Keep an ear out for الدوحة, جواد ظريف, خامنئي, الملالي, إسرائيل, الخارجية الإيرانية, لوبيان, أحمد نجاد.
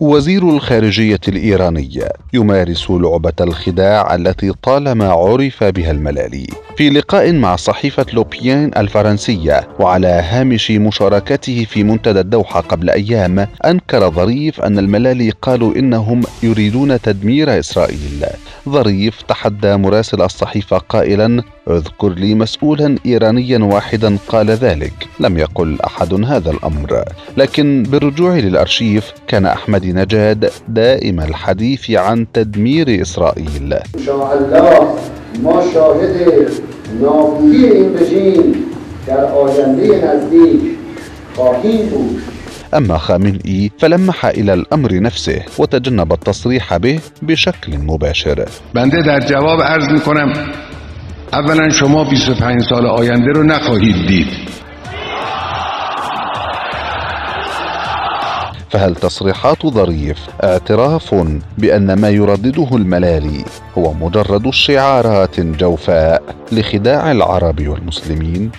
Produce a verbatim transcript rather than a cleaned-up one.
وزير الخارجية الإيرانية يمارس لعبة الخداع التي طالما عرف بها الملالي. في لقاء مع صحيفة لوبيان الفرنسية وعلى هامش مشاركته في منتدى الدوحة قبل أيام، أنكر ظريف أن الملالي قالوا إنهم يريدون تدمير إسرائيل. ظريف تحدى مراسل الصحيفة قائلا: اذكر لي مسؤولا إيرانيا واحدا قال ذلك، لم يقل أحد هذا الأمر. لكن بالرجوع للأرشيف كان أحمد نجاد دائم الحديث عن تدمير إسرائيل. ما شاهد نابودی این رژیم در آینده نزدیک خواهیم بود. أما خامنئي فلمح إلى الأمر نفسه وتجنب التصريح به بشكل مباشر. بنده در جواب عرض میکنم اولا شما بیست و پنج سال آینده رو نخواهید دید. فهل تصريحات ظريف اعتراف بأن ما يردده الملالي هو مجرد شعارات جوفاء لخداع العرب والمسلمين؟